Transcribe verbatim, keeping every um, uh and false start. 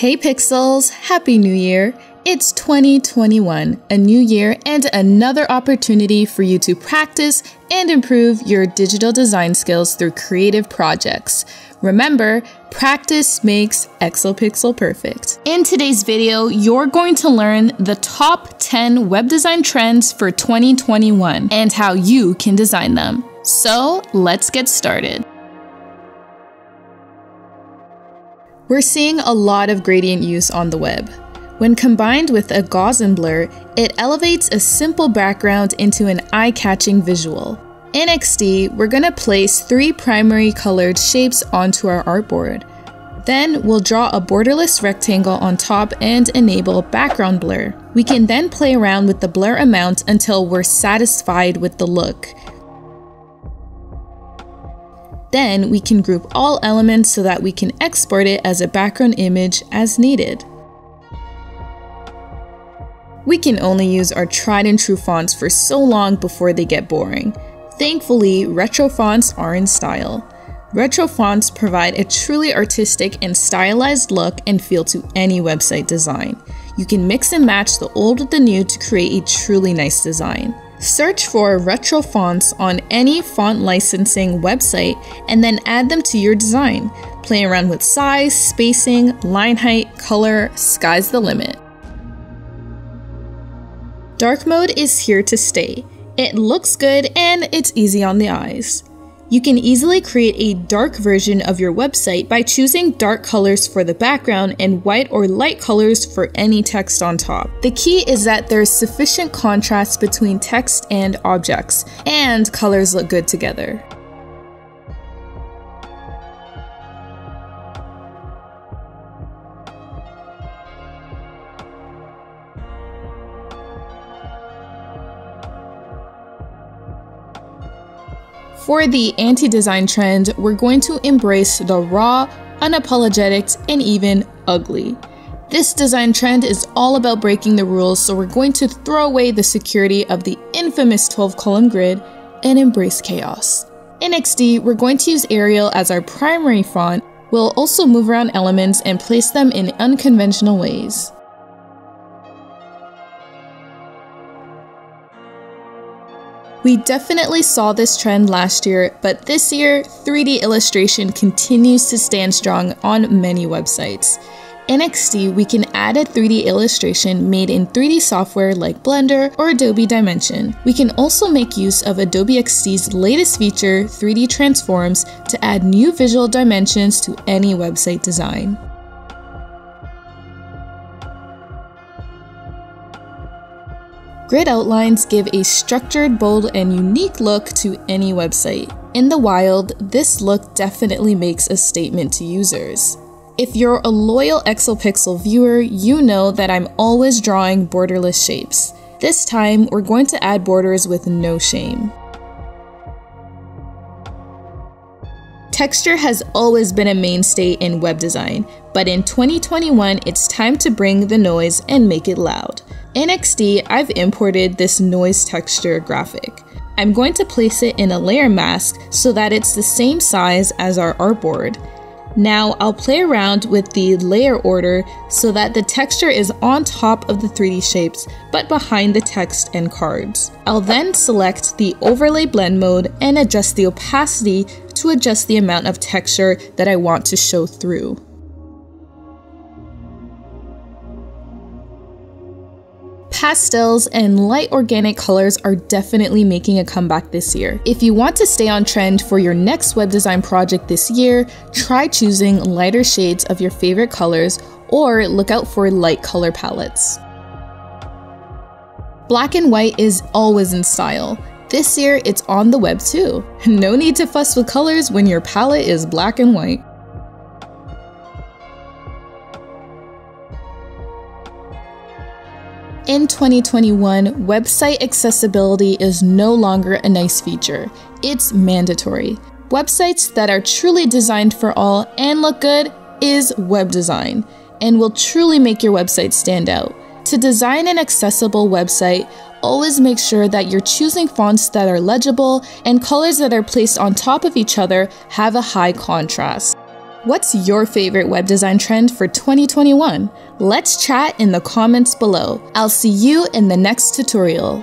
Hey Pixels, Happy New Year! It's twenty twenty-one, a new year and another opportunity for you to practice and improve your digital design skills through creative projects. Remember, practice makes X O PIXEL perfect. In today's video, you're going to learn the top ten web design trends for twenty twenty-one and how you can design them. So let's get started. We're seeing a lot of gradient use on the web. When combined with a Gaussian blur, it elevates a simple background into an eye-catching visual. In X D, we're going to place three primary colored shapes onto our artboard. Then we'll draw a borderless rectangle on top and enable background blur. We can then play around with the blur amount until we're satisfied with the look. Then we can group all elements so that we can export it as a background image as needed. We can only use our tried and true fonts for so long before they get boring. Thankfully, retro fonts are in style. Retro fonts provide a truly artistic and stylized look and feel to any website design. You can mix and match the old with the new to create a truly nice design. Search for retro fonts on any font licensing website and then add them to your design. Play around with size, spacing, line height, color, sky's the limit. Dark mode is here to stay. It looks good and it's easy on the eyes. You can easily create a dark version of your website by choosing dark colors for the background and white or light colors for any text on top. The key is that there's sufficient contrast between text and objects, and colors look good together. For the anti-design trend, we're going to embrace the raw, unapologetic, and even ugly. This design trend is all about breaking the rules, so we're going to throw away the security of the infamous twelve column grid and embrace chaos. In X D, we're going to use Arial as our primary font. We'll also move around elements and place them in unconventional ways. We definitely saw this trend last year, but this year, three D illustration continues to stand strong on many websites. In X D, we can add a three D illustration made in three D software like Blender or Adobe Dimension. We can also make use of Adobe X D's latest feature, three D Transforms, to add new visual dimensions to any website design. Grid outlines give a structured, bold, and unique look to any website. In the wild, this look definitely makes a statement to users. If you're a loyal X O PIXEL viewer, you know that I'm always drawing borderless shapes. This time, we're going to add borders with no shame. Texture has always been a mainstay in web design, but in twenty twenty-one, it's time to bring the noise and make it loud. In X D, I've imported this noise texture graphic. I'm going to place it in a layer mask so that it's the same size as our artboard. Now I'll play around with the layer order so that the texture is on top of the three D shapes, but behind the text and cards. I'll then select the overlay blend mode and adjust the opacity to adjust the amount of texture that I want to show through. Pastels and light organic colors are definitely making a comeback this year. If you want to stay on trend for your next web design project this year, try choosing lighter shades of your favorite colors or look out for light color palettes. Black and white is always in style. This year, it's on the web too. No need to fuss with colors when your palette is black and white. In twenty twenty-one, website accessibility is no longer a nice feature. It's mandatory. Websites that are truly designed for all and look good is web design and will truly make your website stand out. To design an accessible website, always make sure that you're choosing fonts that are legible and colors that are placed on top of each other have a high contrast. What's your favorite web design trend for twenty twenty-one? Let's chat in the comments below. I'll see you in the next tutorial.